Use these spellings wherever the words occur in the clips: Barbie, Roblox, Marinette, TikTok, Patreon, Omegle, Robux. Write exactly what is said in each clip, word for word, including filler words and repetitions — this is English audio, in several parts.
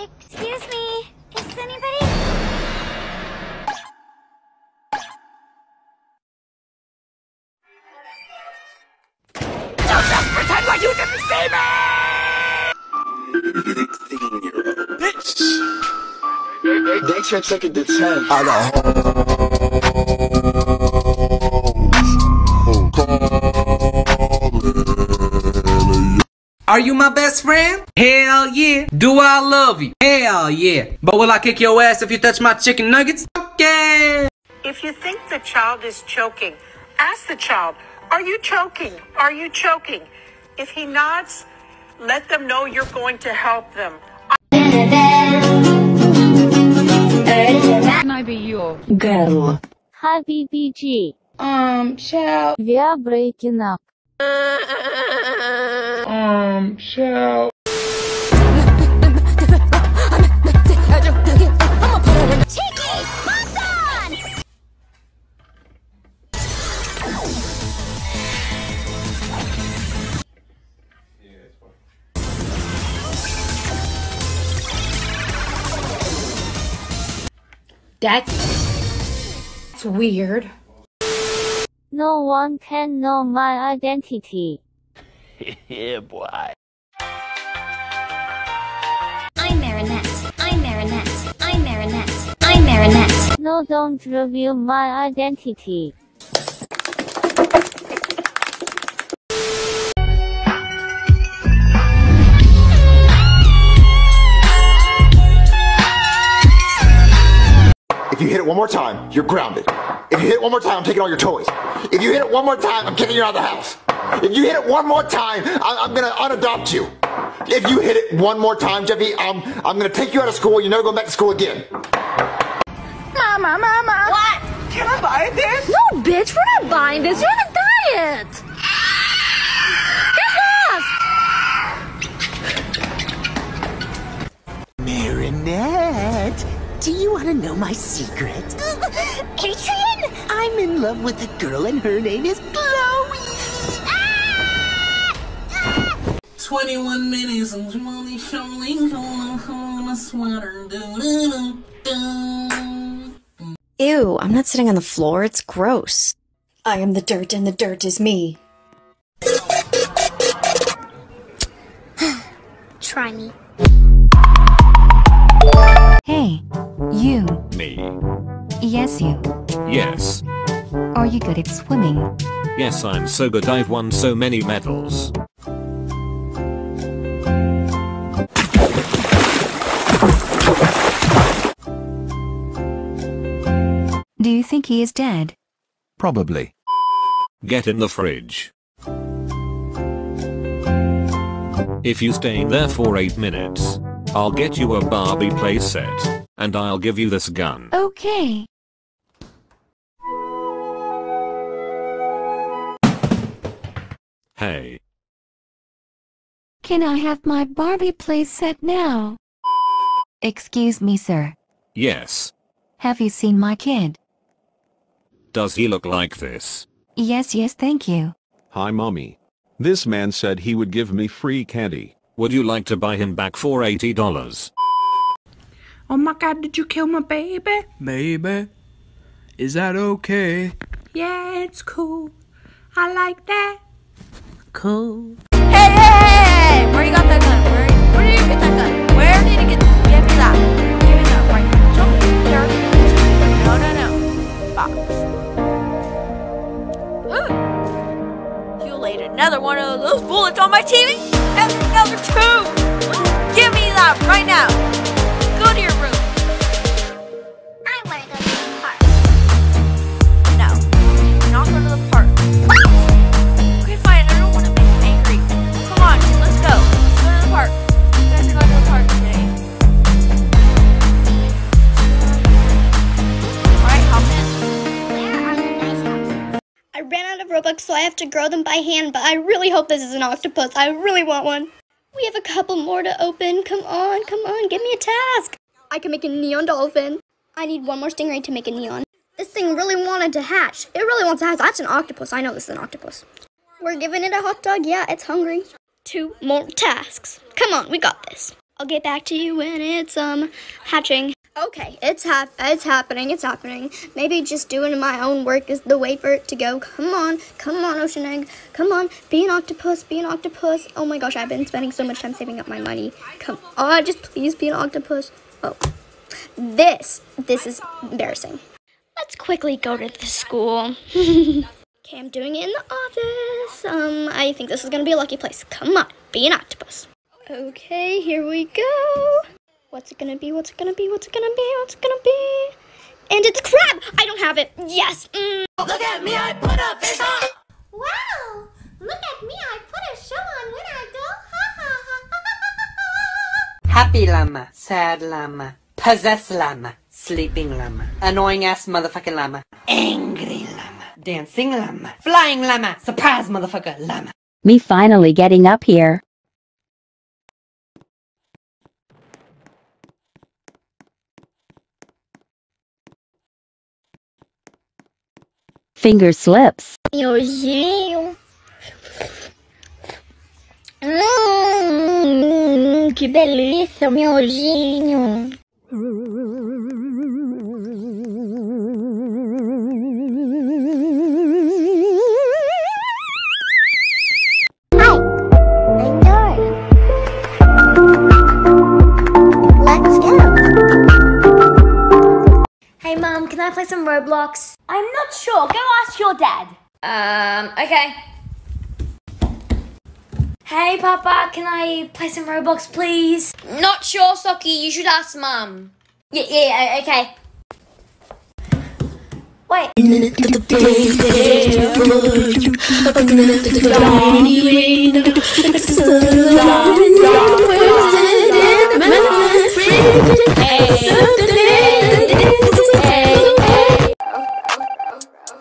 Excuse me, is anybody? Don't just pretend like you didn't see me! sixteen year old bitch! They tried second to ten. I got home. Are you my best friend? Hell yeah. Do I love you? Hell yeah. But will I kick your ass if you touch my chicken nuggets? Okay. If you think the child is choking, ask the child, are you choking? Are you choking? If he nods, let them know you're going to help them. Can I be your girl? Habibi G. Um, child. We are breaking up. Um, shall That's weird. No one can know my identity. Yeah, boy. I'm Marinette. I'm Marinette. I'm Marinette. I'm Marinette. No, don't reveal my identity. If you hit it one more time, you're grounded. If you hit it one more time, I'm taking all your toys. If you hit it one more time, I'm kicking you out of the house. If you hit it one more time, I I'm gonna unadopt you. If you hit it one more time, Jeffy, um, I'm gonna take you out of school. You're never going back to school again. Mama, mama. What? Can I buy this? No, bitch, we're not buying this. You're on a diet. Get lost. Marinette, do you want to know my secret? Patreon? I'm in love with a girl, and her name is Chloe. twenty-one minutes and Molly Showling on a sweater. Ew, I'm not sitting on the floor, it's gross. I am the dirt and the dirt is me. Try me. Hey, you. Me. Yes, you. Yes. Are you good at swimming? Yes, I'm so good I've won so many medals. Do you think he is dead? Probably. Get in the fridge. If you stay there for eight minutes, I'll get you a Barbie playset, and I'll give you this gun. Okay. Hey. Can I have my Barbie playset now? Excuse me, sir. Yes. Have you seen my kid? Does he look like this? Yes, yes, thank you. Hi, Mommy. This man said he would give me free candy. Would you like to buy him back for eighty dollars? Oh my God, did you kill my baby? Baby? Is that okay? Yeah, it's cool. I like that. Cool. Hey, hey, hey! Where you got that gun? Where, where did you get that gun? Where did you get that? Give me that. Give me that right now. Jump there. No, no, no. Box. Another one of those bullets on my T V? And another two! Give me that right now! Go to your room. I wanna go to the park. No. Not go to the park. What? Okay, fine, I don't wanna make you angry. Come on, let's go. Let's go to the park. You guys are going to the park today. Alright, hop in. Where are the nice houses? I ran out of Robux, so I have to grow them by hand, but I really hope this is an octopus. I really want one. We have a couple more to open. Come on, come on, give me a task. I can make a neon dolphin. I need one more stingray to make a neon. This thing really wanted to hatch. It really wants to hatch. That's an octopus. I know this is an octopus. We're giving it a hot dog. Yeah, it's hungry. Two more tasks. Come on, we got this. I'll get back to you when it's um hatching. Okay, it's hap it's happening, it's happening. Maybe just doing my own work is the way for it to go. Come on, come on, Ocean Egg. Come on, be an octopus, be an octopus. Oh my gosh, I've been spending so much time saving up my money. Come on, just please be an octopus. Oh, this, this is embarrassing. Let's quickly go to the school. Okay, I'm doing it in the office. Um, I think this is gonna be a lucky place. Come on, be an octopus. Okay, here we go. What's it gonna be? What's it gonna be? What's it gonna be? What's it gonna be? And it's crab! I don't have it. Yes! Mm. Look at me, I put a fish on! Wow! Look at me, I put a show on when I go! Ha ha ha ha ha ha! Happy llama, sad llama, possessed llama, sleeping llama, annoying ass motherfucking llama, angry llama, dancing llama, flying llama, surprise motherfucker llama. Me finally getting up here. Finger slips. Hum, que delícia, meu anjinho. Hey mom, can I play some Roblox? I'm not sure, go ask your dad. Um, okay. Hey papa, can I play some Roblox please? Not sure, Socky, you should ask mum. Yeah, yeah, okay. Wait.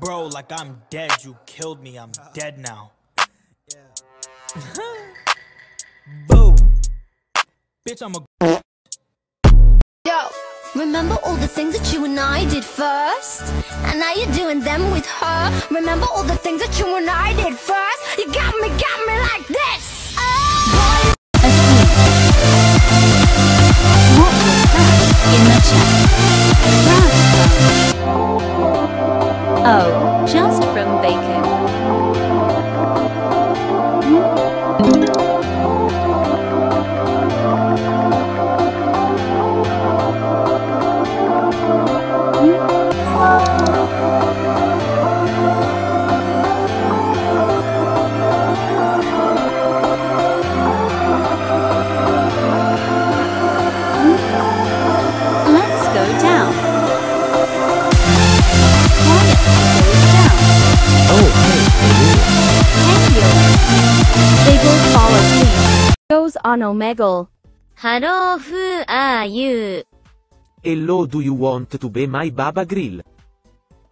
Bro, like I'm dead, you killed me, I'm dead now. Boo. Bitch, I'm a... Yo, remember all the things that you and I did first? And now you're doing them with her. Remember all the things that you and I did first? You got me, got me like this. Oh! Oh, just from bacon. On Omegle. Hello, who are you? Hello, do you want to be my Baba Grill?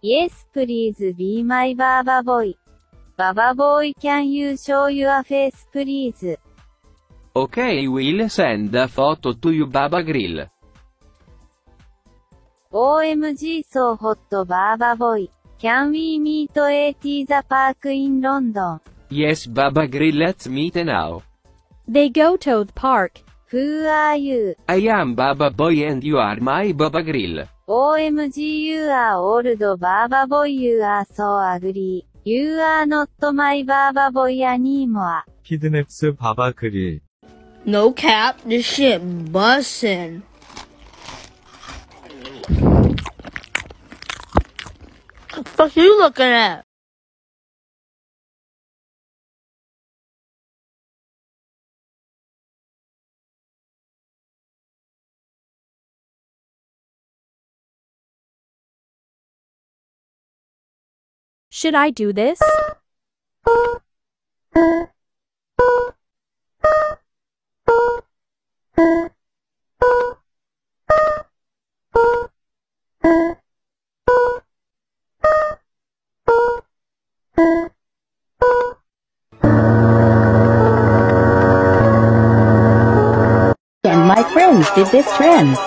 Yes, please be my Baba Boy. Baba Boy, can you show your face, please? Okay, we'll send a photo to you, Baba Grill. O M G, so hot, Baba Boy. Can we meet at the park in London? Yes, Baba Grill, let's meet now. They go to the park. Who are you? I am Baba Boy and you are my Baba Grill. O M G, you are old Baba Boy, you are so ugly. You are not my Baba Boy anymore. Kidnaps Baba Grill. No cap, this shit bussin'. What the fuck you looking at? Should I do this? And my friends did this trend.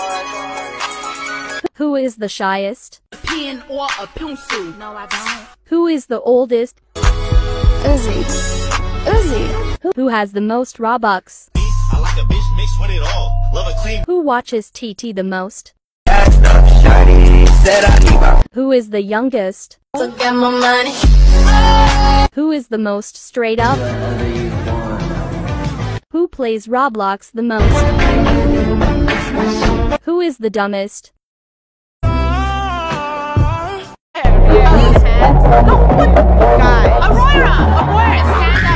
Who is the shyest? Pen or a pencil? No, I don't. Who is the oldest? Uzi. Uzi. Who has the most Robux? I like a bitch mixed with it all. Love a clean. Who watches T T the most? Who is the youngest? Look at my money. Who is the most straight up? Who plays Roblox the most? Who is the dumbest? Guys, Aurora! Aurora, stand up!